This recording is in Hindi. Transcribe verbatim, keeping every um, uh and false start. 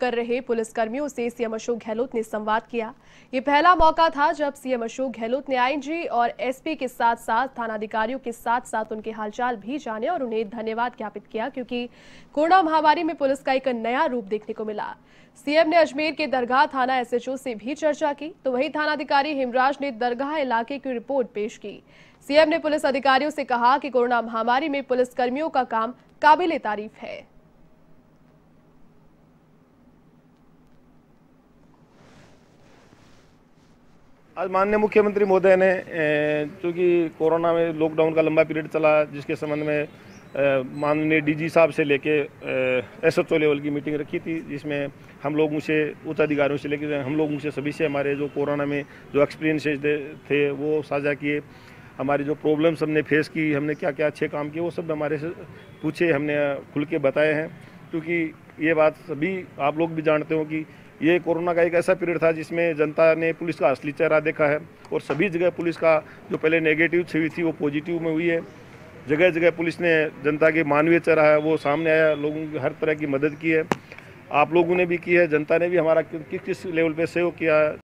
कर रहे पुलिसकर्मियों से सीएम अशोक गहलोत ने संवाद किया। ये पहला मौका था जब सीएम अशोक गहलोत ने आईजी और एसपी के साथ साथ थानाधिकारियों के साथ साथ उनके हालचाल भी जाने और उन्हें धन्यवाद ज्ञापित किया, क्योंकि कोरोना महामारी में पुलिस का एक नया रूप देखने को मिला। सीएम ने अजमेर के दरगाह थाना एसएचओ से भी चर्चा की, तो वही थानाधिकारी हिमराज ने दरगाह इलाके की रिपोर्ट पेश की। सीएम ने पुलिस अधिकारियों से कहा कि कोरोना महामारी में पुलिसकर्मियों का काम काबिले तारीफ है। आज माननीय मुख्यमंत्री महोदय ने चूँकि कोरोना में लॉकडाउन का लंबा पीरियड चला, जिसके संबंध में माननीय डीजी साहब से लेके एसएचओ लेवल की मीटिंग रखी थी, जिसमें हम लोगों से उच्च अधिकारियों से लेके हम लोगों से सभी से हमारे जो कोरोना में जो एक्सपीरियंसेस थे वो साझा किए। हमारी जो प्रॉब्लम्स हमने फेस की, हमने क्या क्या अच्छे काम किए, वो सब हमारे से पूछे, हमने खुल के बताए हैं। क्योंकि ये बात सभी आप लोग भी जानते हो कि ये कोरोना का एक ऐसा पीरियड था जिसमें जनता ने पुलिस का असली चेहरा देखा है, और सभी जगह पुलिस का जो पहले नेगेटिव छवि थी वो पॉजिटिव में हुई है। जगह जगह पुलिस ने जनता के मानवीय चेहरा है वो सामने आया, लोगों की हर तरह की मदद की है, आप लोगों ने भी की है, जनता ने भी हमारा किस किस लेवल पे सहयोग किया है।